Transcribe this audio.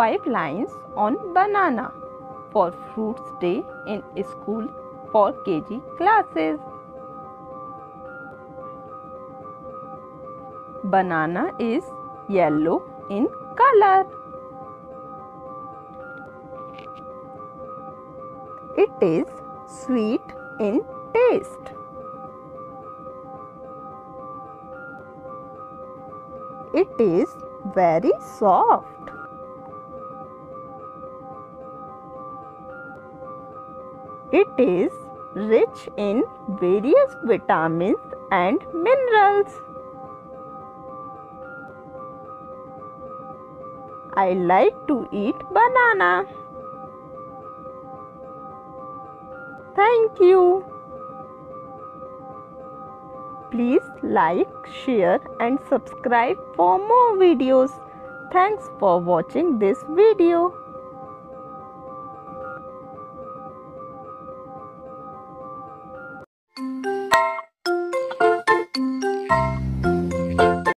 5 lines on banana for Fruits Day in school for KG classes. Banana is yellow in color. It is sweet in taste. It is very soft. It is rich in various vitamins and minerals. I like to eat banana. Thank you. Please like, share and subscribe for more videos. Thanks for watching this video.